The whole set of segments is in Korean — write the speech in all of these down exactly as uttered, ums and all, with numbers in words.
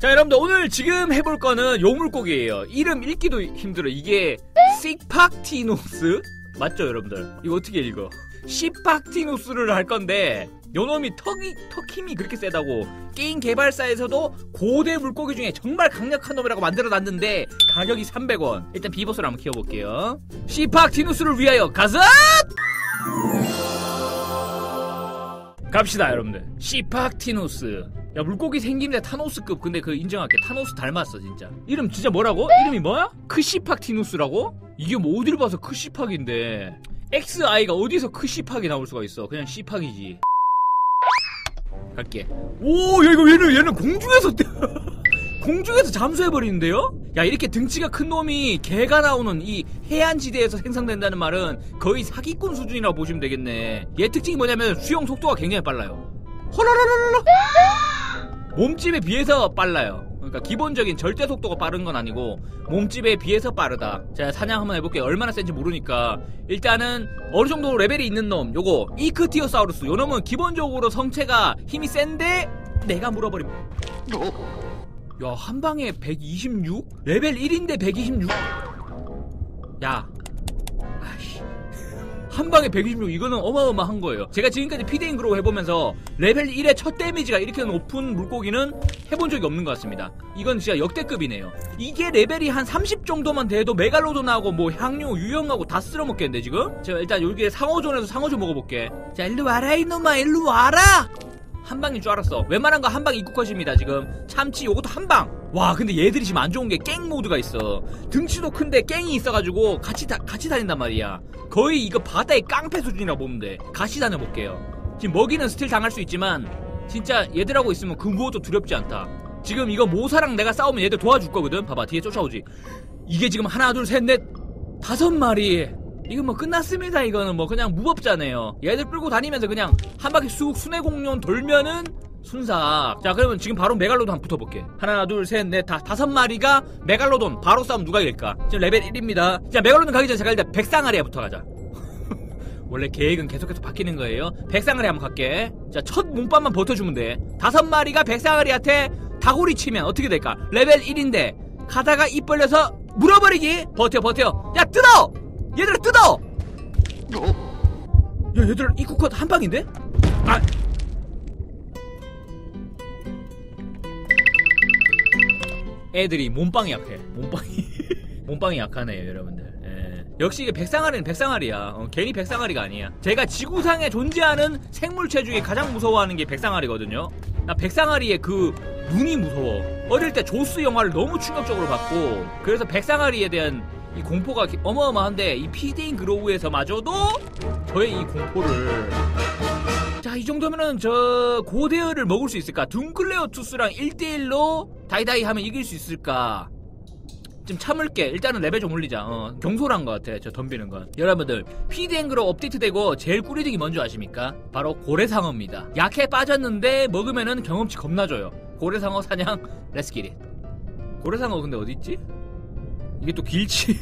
자, 여러분들 오늘 지금 해볼 거는 요 물고기예요. 이름 읽기도 힘들어. 이게 시팍티누스 맞죠, 여러분들? 이거 어떻게 읽어? 시팍티누스를 할 건데 요놈이 턱이, 턱 힘이 그렇게 세다고 게임 개발사에서도 고대 물고기 중에 정말 강력한 놈이라고 만들어놨는데 가격이 삼백 원. 일단 비버스를 한번 키워볼게요. 시팍티누스를 위하여 가자! 갑시다, 여러분들. 시팍티누스. 야, 물고기 생김새 타노스급. 근데 그 인정할게. 타노스 닮았어, 진짜. 이름 진짜 뭐라고? 이름이 뭐야? 크시팍티누스라고? 이게 뭐 어디를 봐서 크시팍인데 엑스아이가 어디서 크시팍이 나올 수가 있어. 그냥 시팍이지. 갈게. 오, 야, 이거 얘는, 얘는 공중에서, 공중에서 잠수해버리는데요? 야, 이렇게 등치가 큰 놈이 개가 나오는 이 해안지대에서 생산된다는 말은 거의 사기꾼 수준이라고 보시면 되겠네. 얘 특징이 뭐냐면 수영 속도가 굉장히 빨라요. 헐라라라라! 몸집에 비해서 빨라요. 그러니까 기본적인 절대 속도가 빠른 건 아니고 몸집에 비해서 빠르다. 자, 사냥 한번 해볼게요. 얼마나 센지 모르니까. 일단은 어느 정도 레벨이 있는 놈, 요거 이크티오사우루스. 요 놈은 기본적으로 성체가 힘이 센데 내가 물어버리면, 야, 한 방에 백이십육? 레벨 일인데 백이십육? 야, 아이씨, 한 방에 백이십육. 이거는 어마어마한 거예요. 제가 지금까지 피드앤그로우 해보면서 레벨 일의 첫 데미지가 이렇게 높은 물고기는 해본 적이 없는 것 같습니다. 이건 진짜 역대급이네요. 이게 레벨이 한 삼십 정도만 돼도 메갈로돈하고 뭐 향류, 유형하고 다 쓸어먹겠는데 지금? 제가 일단 여기에 상어존에서 상어존 먹어볼게. 자, 일로 와라 이놈아, 일로 와라! 한 방인 줄 알았어. 웬만한 거 한 방 입국컷입니다 지금. 참치 요것도 한 방. 와, 근데 얘들이 지금 안 좋은 게 깽 모드가 있어. 등치도 큰데 깽이 있어가지고 같이 다 같이 다닌단 말이야. 거의 이거 바다의 깡패 수준이라고 보면 돼. 같이 다녀볼게요. 지금 먹이는 스틸 당할 수 있지만 진짜 얘들하고 있으면 그 무엇도 두렵지 않다. 지금 이거 모사랑 내가 싸우면 얘들 도와줄 거거든. 봐봐, 뒤에 쫓아오지. 이게 지금 하나, 둘, 셋, 넷, 다섯 마리. 이거 뭐 끝났습니다. 이거는 뭐 그냥 무법자네요. 얘들 끌고 다니면서 그냥 한 바퀴 쑥 순회공룡 돌면은 순삭. 자, 그러면 지금 바로 메갈로돈 한번 붙어볼게. 하나, 둘, 셋, 넷, 다, 다섯 마리가 메갈로돈. 바로 싸움 누가 이길까? 지금 레벨 일입니다. 자, 메갈로돈 가기 전에 제가 일단 백상아리에 붙어가자. 원래 계획은 계속해서 바뀌는 거예요. 백상아리 한번 갈게. 자, 첫 몸밥만 버텨주면 돼. 다섯 마리가 백상아리한테 다구리 치면 어떻게 될까? 레벨 일인데 가다가 입 벌려서 물어버리기. 버텨, 버텨. 야, 뜯어! 얘들아, 뜯어! 야, 얘들아, 입구컷 한 방인데? 아! 애들이 몸빵이 약해. 몸빵이 몸빵이 약하네요, 여러분들. 예. 역시 이게 백상아리는 백상아리야. 어, 괜히 백상아리가 아니야. 제가 지구상에 존재하는 생물체 중에 가장 무서워하는 게 백상아리거든요. 나 백상아리의 그 눈이 무서워. 어릴 때 조스 영화를 너무 충격적으로 봤고, 그래서 백상아리에 대한 이 공포가 어마어마한데 이 피드앤그로우에서 마저도 저의 이 공포를. 자, 이 정도면은 저 고대어를 먹을 수 있을까? 둔클레오투스랑 일 대 일로 다이다이 하면 이길 수 있을까? 좀 참을게. 일단은 레벨 좀 올리자. 어, 경솔한 것 같아, 저 덤비는 건. 여러분들, 피드앤그로우 업데이트되고 제일 꾸리등이 뭔지 아십니까? 바로 고래상어입니다. 약해 빠졌는데 먹으면은 경험치 겁나줘요. 고래상어 사냥, 렛츠 기릿. 고래상어 근데 어디있지? 이게 또 길치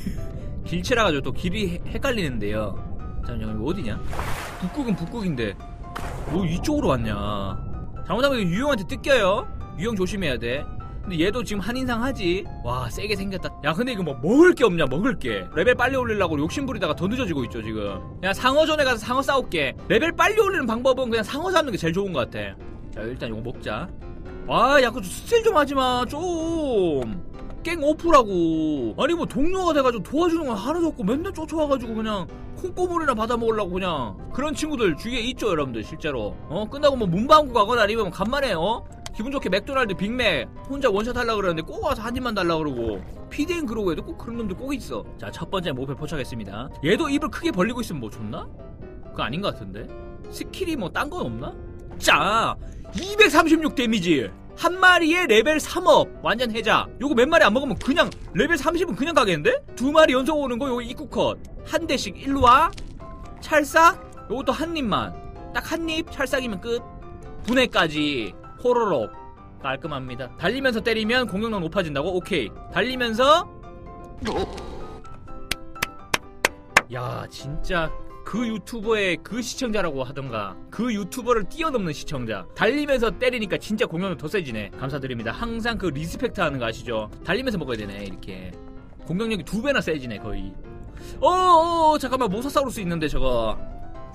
길치라가지고 또 길이 헷갈리는데요. 잠시만, 이거 어디냐? 북극은 북극인데 뭐 이쪽으로 왔냐. 잘못하면 이거 유형한테 뜯겨요. 유형 조심해야 돼. 근데 얘도 지금 한인상 하지. 와, 세게 생겼다. 야, 근데 이거 뭐 먹을 게 없냐. 먹을 게 레벨 빨리 올리려고 욕심부리다가 더 늦어지고 있죠 지금. 그냥 상어전에 가서 상어 싸울게. 레벨 빨리 올리는 방법은 그냥 상어 잡는 게 제일 좋은 것 같아. 자, 일단 이거 먹자. 아, 야, 그 스틸 좀 하지마 좀. 깽 오프라고. 아니 뭐 동료가 돼가지고 도와주는 건 하나도 없고 맨날 쫓아와가지고 그냥 콩고물이나 받아먹으려고. 그냥 그런 친구들 주위에 있죠, 여러분들. 실제로 어 끝나고 뭐 문방구 가거나 아니면 간만에 어 기분 좋게 맥도날드 빅맥 혼자 원샷 하려고 그러는데 꼭 와서 한 입만 달라고 그러고. 피드앤그로우에도 꼭 그런 놈들 꼭 있어. 자, 첫 번째 목표 포착했습니다. 얘도 입을 크게 벌리고 있으면 뭐 줬나? 그거 아닌 것 같은데. 스킬이 뭐 딴 건 없나? 자, 이백삼십육 데미지. 한 마리에 레벨 삼업. 완전 해자. 요거 몇 마리 안 먹으면 그냥 레벨 삼십은 그냥 가겠는데? 두 마리 연속 오는 거 요거 입구컷. 한 대씩. 일로 와. 찰싹. 요것도 한 입만. 딱 한 입. 찰싹이면 끝. 분해까지. 호로록. 깔끔합니다. 달리면서 때리면 공격력 높아진다고? 오케이. 달리면서. 야, 진짜 그 유튜버의 그 시청자라고 하던가 그 유튜버를 뛰어넘는 시청자. 달리면서 때리니까 진짜 공격력 더 세지네. 감사드립니다. 항상 그 리스펙트 하는 거 아시죠? 달리면서 먹어야 되네. 이렇게 공격력이 두 배나 세지네 거의. 어어어 잠깐만, 모사사우루스 있는데 저거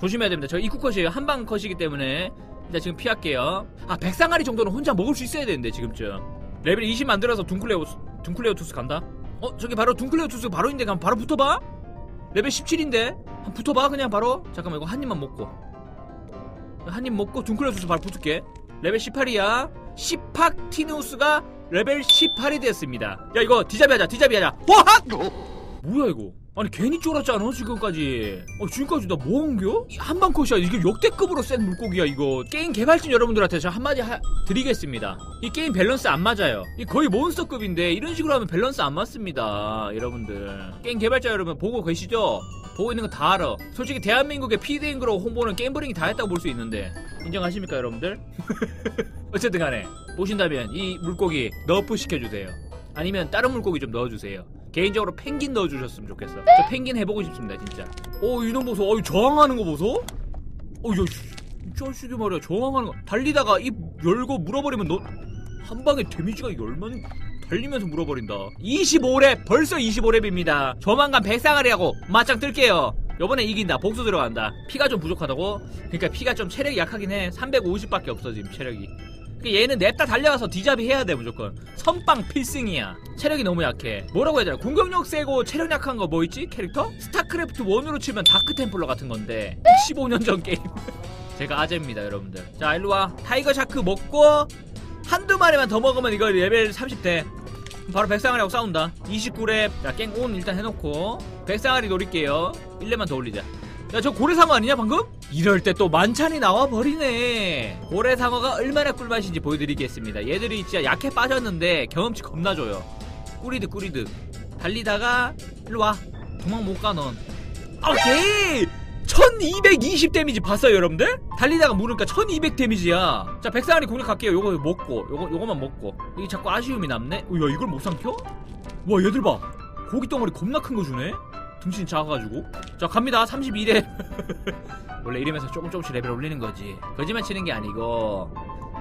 조심해야 됩니다. 저 입구컷이에요. 한방 컷이기 때문에 일단 지금 피할게요. 아 백상아리 정도는 혼자 먹을 수 있어야 되는데 지금쯤 레벨 이십 만들어서 둔클레오, 둔클레오투스 간다? 어? 저기 바로 둔클레오투스 바로 있는데 그럼 바로 붙어봐? 레벨 십칠인데? 한 붙어봐 그냥 바로? 잠깐만 이거 한 입만 먹고 한 입 먹고 둔클레오투스 바로 붙을게. 레벨 십팔이야 시팍티누스가 레벨 십팔이 됐습니다. 야 이거 디자비 하자 디자비 하자. 어? 뭐야 이거? 아니 괜히 쫄았잖아 지금까지. 어, 지금까지 나 뭐한겨? 한방컷이야. 이게 역대급으로 센 물고기야 이거. 게임 개발진 여러분들한테 저 한마디 하... 드리겠습니다. 이 게임 밸런스 안 맞아요. 이 거의 몬스터급인데 이런 식으로 하면 밸런스 안 맞습니다 여러분들. 게임 개발자 여러분 보고 계시죠? 보고 있는 거 다 알아. 솔직히 대한민국의 피드앤그로 홍보는 게임브링이 다 했다고 볼 수 있는데 인정하십니까 여러분들? 어쨌든 간에 보신다면 이 물고기 너프 시켜주세요. 아니면 다른 물고기 좀 넣어주세요. 개인적으로 펭귄 넣어주셨으면 좋겠어. 저 펭귄 해보고 싶습니다 진짜. 오 이놈 보소. 어이 저항하는 거 보소. 어이 저씨들 말이야 저항하는 거. 달리다가 입 열고 물어버리면 너 한 방에 데미지가 얼마나. 달리면서 물어버린다. 이십오 렙 벌써 이십오 렙입니다 조만간 백상아리하고 맞짱 뜰게요. 요번에 이긴다. 복수 들어간다. 피가 좀 부족하다고? 그러니까 피가 좀 체력이 약하긴 해. 삼백오십밖에 없어 지금 체력이. 얘는 냅다 달려가서 디잡이 해야돼 무조건. 선빵 필승이야. 체력이 너무 약해. 뭐라고 해야 되나? 공격력 세고 체력 약한 거 뭐 있지? 캐릭터? 스타크래프트 일으로 치면 다크템플러 같은 건데 십오 년 전 게임. 제가 아재입니다 여러분들. 자 일로와. 타이거 샤크 먹고 한두 마리만 더 먹으면 이거 레벨 삼십 대 바로 백상아리하고 싸운다. 이십구 렙. 자 깽 온 일단 해놓고 백상아리 노릴게요. 일 렙만 더 올리자. 야 저 고래상어 아니냐 방금? 이럴 때 또 만찬이 나와버리네. 고래상어가 얼마나 꿀맛인지 보여드리겠습니다. 얘들이 진짜 약해 빠졌는데 경험치 겁나줘요. 꾸리득 꾸리득 달리다가 일로와. 도망 못가 넌. 오케이! 천이백이십 데미지 봤어요 여러분들? 달리다가 물으니까 천이백 데미지야. 자 백상아리 공략 갈게요. 요거 먹고 요거, 요거만 먹고. 이게 자꾸 아쉬움이 남네? 야 이걸 못 삼켜? 와 얘들 봐. 고기 덩어리 겁나 큰 거 주네? 등신 작아가지고. 자 갑니다. 삼십이 렙. 원래 이러면서 조금 조금씩 레벨 올리는거지. 거짓말 치는게 아니고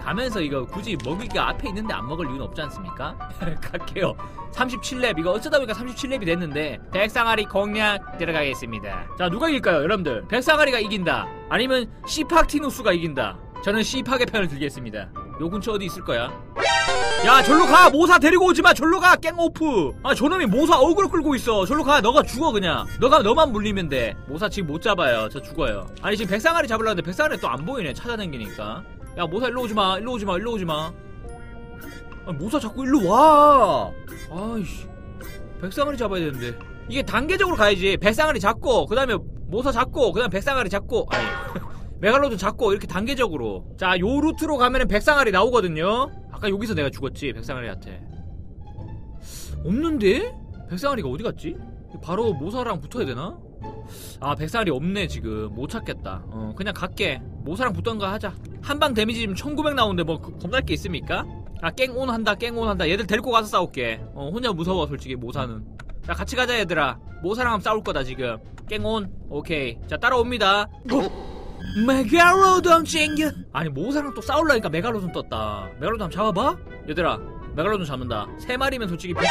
가면서 이거 굳이 먹을게 앞에 있는데 안 먹을 이유는 없지 않습니까? 갈게요. 삼십칠 렙. 이거 어쩌다보니까 삼십칠 렙이 됐는데 백상아리 공략 들어가겠습니다. 자 누가 이길까요 여러분들? 백상아리가 이긴다 아니면 시팍티누스가 이긴다. 저는 시팍의 편을 들겠습니다. 요 근처 어디 있을거야? 야 절로 가. 모사 데리고 오지마. 절로 가. 깽오프. 아 저놈이 모사 어그로 끌고 있어. 절로 가. 너가 죽어 그냥. 너가 너만 물리면 돼. 모사 지금 못 잡아요. 저 죽어요. 아니 지금 백상아리 잡으려고 하는데 백상아리 또 안 보이네. 찾아다니니까. 야 모사 일로 오지마. 일로 오지마. 일로 오지마. 아 모사 자꾸 일로 와. 아이씨 백상아리 잡아야 되는데. 이게 단계적으로 가야지. 백상아리 잡고 그 다음에 모사 잡고 그 다음에 백상아리 잡고 아니 메갈로돈 잡고 이렇게 단계적으로. 자 요 루트로 가면은 백상아리 나오거든요. 아까 여기서 내가 죽었지 백상아리한테. 없는데? 백상아리가 어디갔지? 바로 모사랑 붙어야 되나? 아 백상아리 없네 지금. 못 찾겠다. 어 그냥 갈게. 모사랑 붙던가 하자. 한방 데미지 지금 천구백 나오는데 뭐 겁날 게 있습니까? 아 깽온 한다 깽온 한다. 얘들 데리고 가서 싸울게. 어 혼자 무서워 솔직히 모사는. 자 같이 가자 얘들아. 모사랑 한번 싸울거다 지금. 깽온. 오케이 자 따라옵니다. 어? 메갈로돈 챙겨. 아니 모사랑 또 싸울라니까 메갈로돈 떴다. 메갈로돈 한번 잡아봐? 얘들아 메갈로돈 잡는다. 세 마리면 솔직히 백...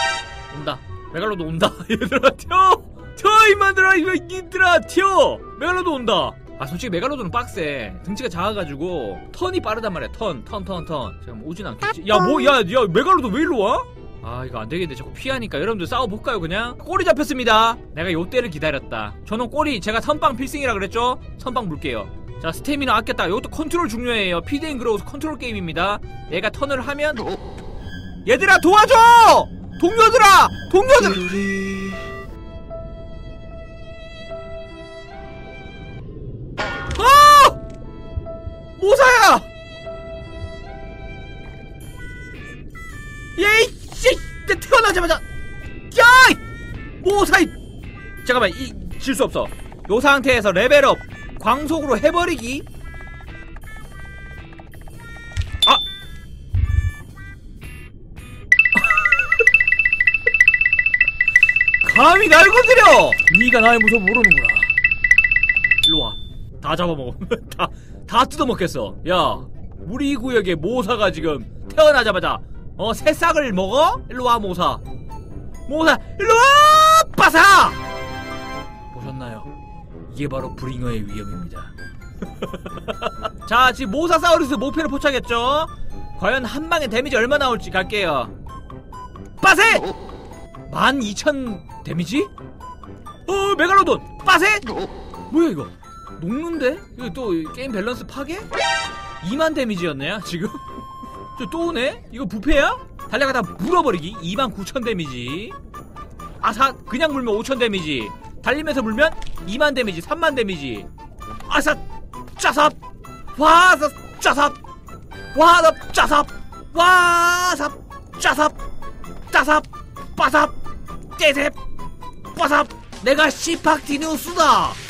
온다. 메갈로돈 온다. 얘들아 튀어! 튀어 이만들아 이만들아 튀어! 메갈로돈 온다. 아 솔직히 메갈로돈은 빡세. 등치가 작아가지고 턴이 빠르단 말이야. 턴 턴 턴 턴. 지금 오진 않겠지? 야 뭐 야 야 메갈로돈 왜 일로 와? 아 이거 안되겠는데 자꾸 피하니까. 여러분들 싸워볼까요 그냥? 꼬리 잡혔습니다. 내가 요때를 기다렸다. 저는 꼬리 제가 선빵 필승이라 그랬죠? 선빵 물게요. 자 스태미나 아꼈다. 이것도 컨트롤 중요해요. 피드앤그로우스 컨트롤 게임입니다. 얘가 턴을 하면 얘들아 도와줘! 동료들아! 동료들아! 아! 모사야! 예이! 씨! 내 태어나자마자! 야이! 모사이! 잠깐만 이 질 수 없어. 요 상태에서 레벨업! 광속으로 해버리기. 아! 감히 날 건드려! 니가 나의 무서움 모르는구나. 일로 다 잡아먹어. 다, 다 뜯어먹겠어. 야, 우리 구역에 모사가 지금 태어나자마자 어 새싹을 먹어? 일로와 모사. 모사 일로와 빠사! 보셨나요? 이게 바로 브링어의 위험입니다. 자, 지금 모사사우루스 목표를 포착했죠? 과연 한 방에 데미지 얼마 나올지 갈게요. 빠세! 만 이천 데미지? 어, 메갈로돈! 빠세! 뭐야 이거? 녹는데? 이거 또 게임 밸런스 파괴? 이만 데미지였네요 지금? 저 또 오네? 이거 부패야? 달려가다 물어버리기 이만 구천 데미지. 아사! 그냥 물면 오천 데미지. 달리면서 물면 이만 데미지, 삼만 데미지. 아사! 짜삽! 와삽! 짜삽! 와삽! 짜삽! 와삽! 짜삽! 짜삽! 빠삽! 떼셉! 빠삽! 내가 시팍티누스다!